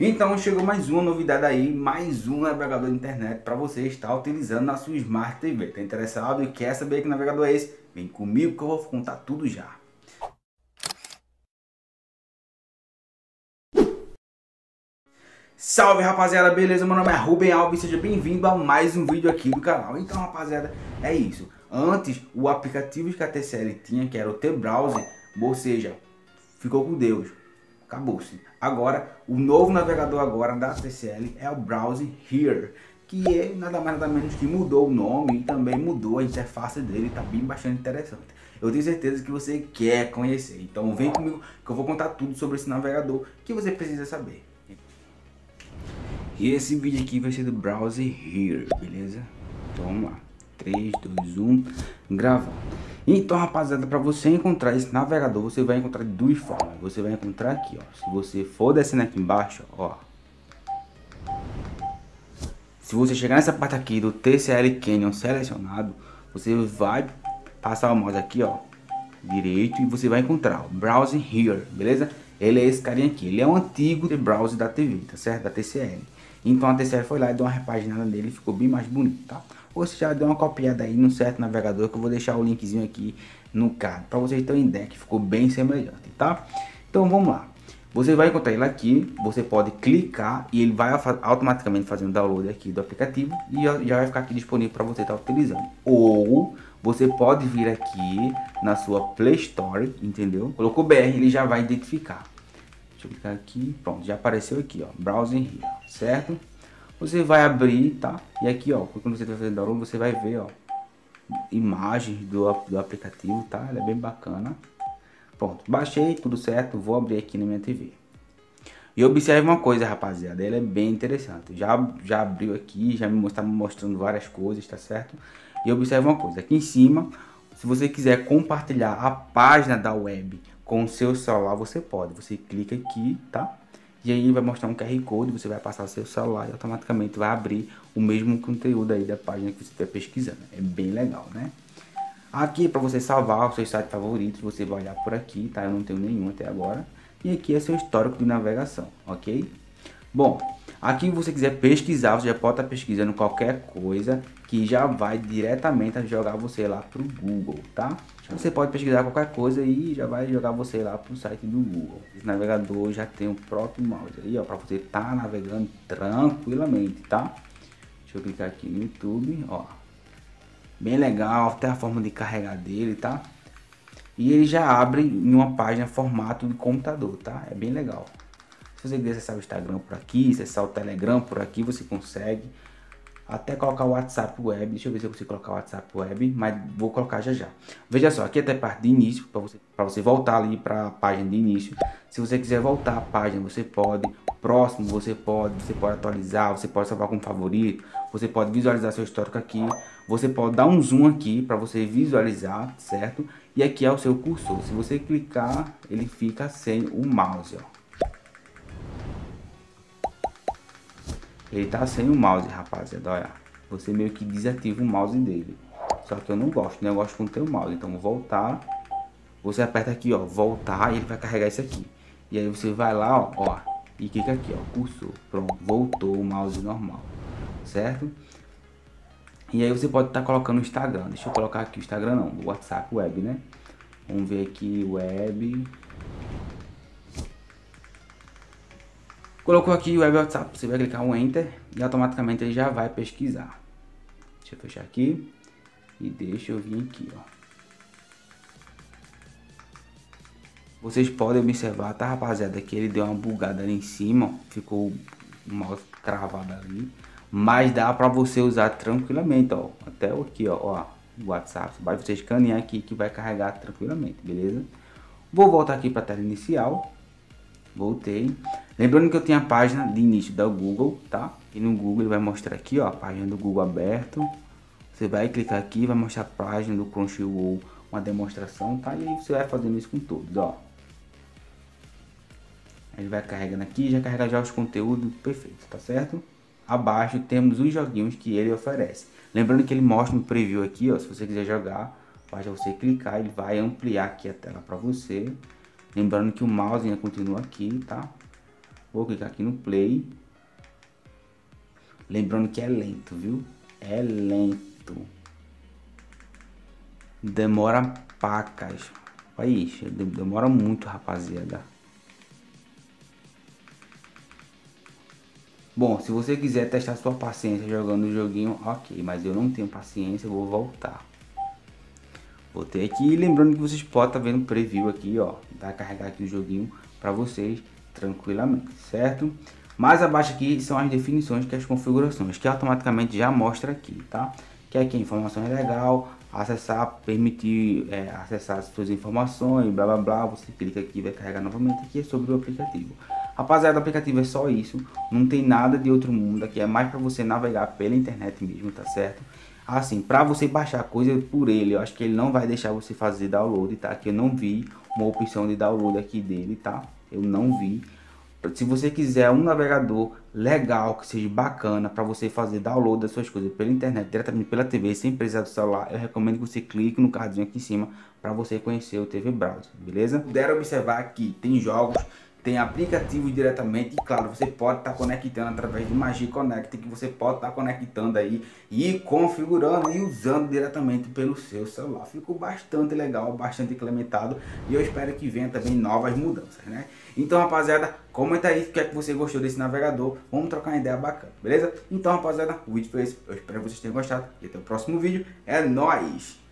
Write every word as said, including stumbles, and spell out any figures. Então chegou mais uma novidade aí, mais um navegador de internet para você estar utilizando na sua Smart T V. Tá interessado e quer saber que navegador é esse? Vem comigo que eu vou contar tudo já. Salve rapaziada, beleza? Meu nome é Rubem Alves, seja bem-vindo a mais um vídeo aqui do canal. Então rapaziada, é isso. Antes, o aplicativo que a T C L tinha, que era o T-Browser, ou seja, ficou com Deus. Acabou-se. Agora, o novo navegador agora da T C L é o Browse Here, que é nada mais nada menos que mudou o nome e também mudou a interface dele, tá bem bastante interessante. Eu tenho certeza que você quer conhecer, então vem comigo que eu vou contar tudo sobre esse navegador que você precisa saber. E esse vídeo aqui vai ser do Browse Here, beleza? Então vamos lá, três, dois, um, gravar. Então rapaziada, para você encontrar esse navegador, você vai encontrar de duas formas. Você vai encontrar aqui, ó. Se você for descendo aqui embaixo, ó. Se você chegar nessa parte aqui do T C L Canyon selecionado, você vai passar o mouse aqui, ó, direito, e você vai encontrar o Browse Here, beleza? Ele é esse carinha aqui, ele é um antigo browser da T V, tá certo? Da T C L. Então a T C L foi lá e deu uma repaginada nele, ficou bem mais bonito, tá? Ou se já deu uma copiada aí num certo navegador, que eu vou deixar o linkzinho aqui no card, pra vocês terem ideia que ficou bem semelhante, tá? Então vamos lá. Você vai encontrar ele aqui, você pode clicar e ele vai automaticamente fazer um download aqui do aplicativo e já vai ficar aqui disponível para você estar utilizando. Ou você pode vir aqui na sua Play Store, entendeu? Colocou B R, ele já vai identificar. Deixa eu clicar aqui, pronto, já apareceu aqui, ó, Browse Here, certo? Você vai abrir, tá? E aqui, ó, quando você vai fazer download, você vai ver, ó, imagens do, do aplicativo, tá? Ele é bem bacana. Pronto, baixei, tudo certo, vou abrir aqui na minha T V. E observe uma coisa, rapaziada, ele é bem interessante. Já, já abriu aqui, já me está mostrando várias coisas, tá certo? E observe uma coisa, aqui em cima, se você quiser compartilhar a página da web com o seu celular, você pode. Você clica aqui, tá? E aí vai mostrar um Q R Code, você vai passar o seu celular e automaticamente vai abrir o mesmo conteúdo aí da página que você está pesquisando. É bem legal, né? Aqui é para você salvar os seus sites favoritos, você vai olhar por aqui, tá? Eu não tenho nenhum até agora. E aqui é seu histórico de navegação, ok? Bom, aqui você quiser pesquisar, você já pode estar pesquisando qualquer coisa que já vai diretamente jogar você lá pro Google, tá? Você pode pesquisar qualquer coisa e já vai jogar você lá pro site do Google. Esse navegador já tem o próprio mouse aí, ó, para você estar navegando tranquilamente, tá? Deixa eu clicar aqui no YouTube, ó. Bem legal, até a forma de carregar dele, tá? E ele já abre em uma página formato de computador, tá? É bem legal. Se você quiser acessar o Instagram por aqui, acessar o Telegram por aqui, você consegue. Até colocar o WhatsApp web, deixa eu ver se eu consigo colocar o WhatsApp web, mas vou colocar já já. Veja só, aqui até a parte de início, para você, para você voltar ali para a página de início. Se você quiser voltar a página, você pode. Próximo, você pode, você pode atualizar, você pode salvar como favorito, você pode visualizar seu histórico aqui, você pode dar um zoom aqui para você visualizar, certo? E aqui é o seu cursor, se você clicar, ele fica sem o mouse, ó. Ele tá sem o mouse, rapaziada, olha. Você meio que desativa o mouse dele. Só que eu não gosto, né? Eu gosto com o teu mouse. Então, voltar. Você aperta aqui, ó, voltar, e ele vai carregar isso aqui. E aí você vai lá, ó, ó, e clica aqui, ó, cursor. Pronto, voltou o mouse normal, certo? E aí você pode estar colocando o Instagram. Deixa eu colocar aqui o Instagram, não. O WhatsApp web, né? Vamos ver aqui, web... Colocou aqui o web WhatsApp, você vai clicar um enter e automaticamente ele já vai pesquisar. Deixa eu fechar aqui e deixa eu vir aqui, ó. Vocês podem observar, tá rapaziada, que ele deu uma bugada ali em cima, ficou o mouse travado ali, mas dá pra você usar tranquilamente, ó. Até aqui, ó, ó, o WhatsApp, vai você escanear aqui que vai carregar tranquilamente, beleza? Vou voltar aqui pra tela inicial. Voltei. Lembrando que eu tenho a página de início da Google, tá? E no Google ele vai mostrar aqui, ó, a página do Google aberto. Você vai clicar aqui, vai mostrar a página do Crunchyroll, uma demonstração, tá? E aí você vai fazendo isso com todos, ó. Ele vai carregando aqui, já carrega já os conteúdos perfeitos, tá certo? Abaixo temos os joguinhos que ele oferece. Lembrando que ele mostra um preview aqui, ó, se você quiser jogar, basta você clicar, ele vai ampliar aqui a tela para você. Lembrando que o mouse ainda continua aqui, tá? Vou clicar aqui no play. Lembrando que é lento, viu? É lento. Demora pacas. Olha isso, demora muito, rapaziada. Bom, se você quiser testar sua paciência jogando o joguinho, ok. Mas eu não tenho paciência, eu vou voltar. Voltei aqui, lembrando que vocês podem estar vendo o preview aqui, ó. Vai carregar aqui o joguinho para vocês tranquilamente, certo? Mais abaixo aqui são as definições, que é as configurações, que automaticamente já mostra aqui, tá? Que aqui a informação é legal, acessar, permitir é, acessar as suas informações, blá blá blá. Você clica aqui, vai carregar novamente aqui, é sobre o aplicativo. Rapaziada, o aplicativo é só isso, não tem nada de outro mundo aqui, é mais para você navegar pela internet mesmo, tá certo? Assim, para você baixar coisa por ele, eu acho que ele não vai deixar você fazer download, tá? Que eu não vi uma opção de download aqui dele, tá? Eu não vi. Se você quiser um navegador legal, que seja bacana, para você fazer download das suas coisas pela internet, diretamente pela T V, sem precisar do celular, eu recomendo que você clique no cardzinho aqui em cima para você conhecer o T V Browser, beleza? Puderam observar aqui, tem jogos, tem aplicativos diretamente, e claro, você pode estar tá conectando através do Magic Connect, que você pode estar tá conectando aí e configurando e usando diretamente pelo seu celular. Ficou bastante legal, bastante implementado, e eu espero que venha também novas mudanças, né? Então, rapaziada, comenta aí o que é que você gostou desse navegador, vamos trocar uma ideia bacana, beleza? Então, rapaziada, o vídeo foi esse, eu espero que vocês tenham gostado, e até o próximo vídeo, é nóis!